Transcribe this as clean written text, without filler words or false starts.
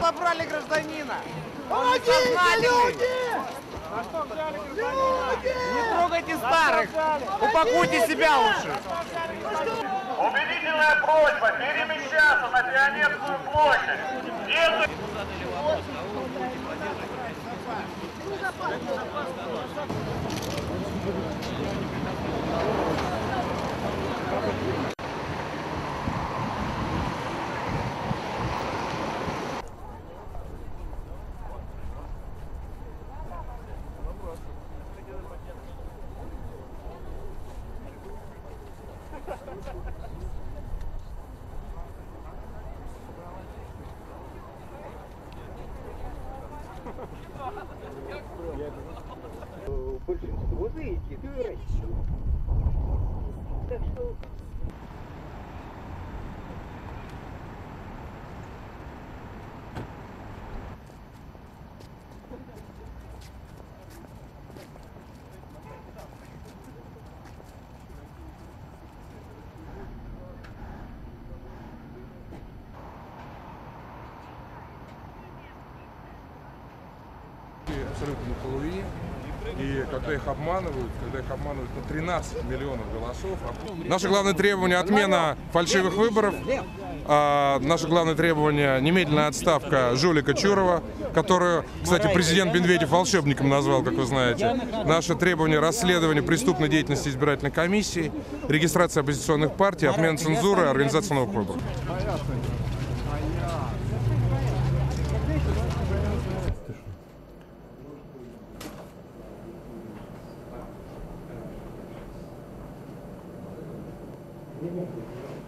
Забрали гражданина! Помогите, люди! На что взяли гражданина? Не трогайте старых! Упакуйте себя лучше! Убедительная просьба перемещаться на Пионерскую площадь! Большинство заедет. Так что... Абсолютно на половине. И когда их обманывают на 13 миллионов голосов. Наше главное требование – отмена фальшивых выборов. Наше главное требование – немедленная отставка жулика Чурова, которую, кстати, президент Медведев волшебником назвал, как вы знаете. Наше требование – расследование преступной деятельности избирательной комиссии, регистрация оппозиционных партий, отмена цензуры, организация новых выборов. Thank you.